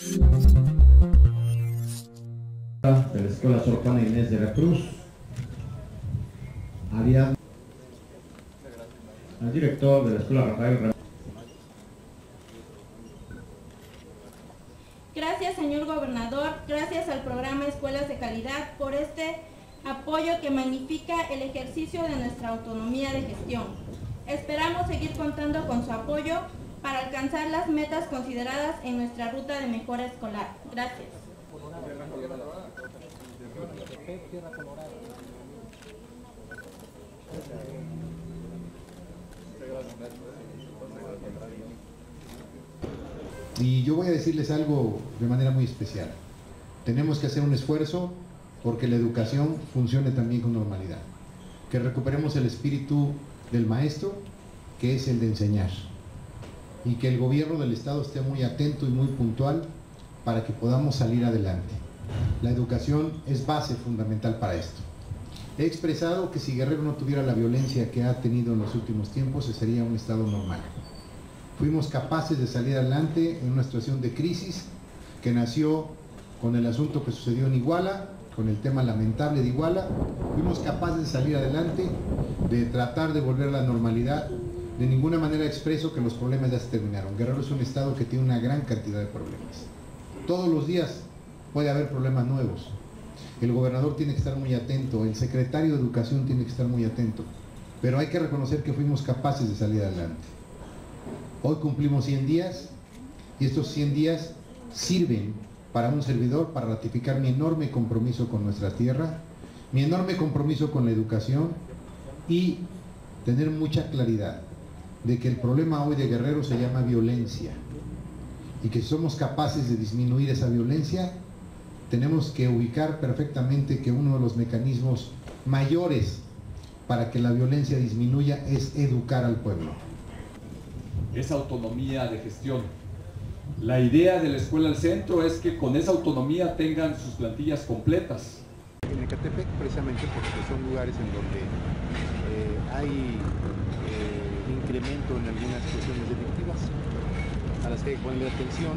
De la Escuela Sor Juana Inés de la Cruz, había al director de la Escuela Rafael. Gracias, señor gobernador, gracias al programa Escuelas de Calidad por este apoyo que magnifica el ejercicio de nuestra autonomía de gestión. Esperamos seguir contando con su apoyo para alcanzar las metas consideradas en nuestra ruta de mejora escolar. Gracias. Y yo voy a decirles algo de manera muy especial. Tenemos que hacer un esfuerzo porque la educación funcione también con normalidad. Que recuperemos el espíritu del maestro, que es el de enseñar. Y que el gobierno del Estado esté muy atento y muy puntual para que podamos salir adelante. La educación es base fundamental para esto. He expresado que si Guerrero no tuviera la violencia que ha tenido en los últimos tiempos, sería un Estado normal. Fuimos capaces de salir adelante en una situación de crisis que nació con el asunto que sucedió en Iguala, con el tema lamentable de Iguala. Fuimos capaces de salir adelante, de tratar de volver a la normalidad. De ninguna manera expreso que los problemas ya se terminaron. Guerrero es un estado que tiene una gran cantidad de problemas. Todos los días puede haber problemas nuevos. El gobernador tiene que estar muy atento, el secretario de Educación tiene que estar muy atento, pero hay que reconocer que fuimos capaces de salir adelante. Hoy cumplimos 100 días y estos 100 días sirven para un servidor para ratificar mi enorme compromiso con nuestra tierra, mi enorme compromiso con la educación y tener mucha claridad de que el problema hoy de Guerrero se llama violencia y que si somos capaces de disminuir esa violencia, tenemos que ubicar perfectamente que uno de los mecanismos mayores para que la violencia disminuya es educar al pueblo. Es autonomía de gestión. La idea de la escuela al centro es que con esa autonomía tengan sus plantillas completas. En el Catepec, precisamente porque son lugares en donde hay incremento en algunas cuestiones delictivas a las que hay que poner atención.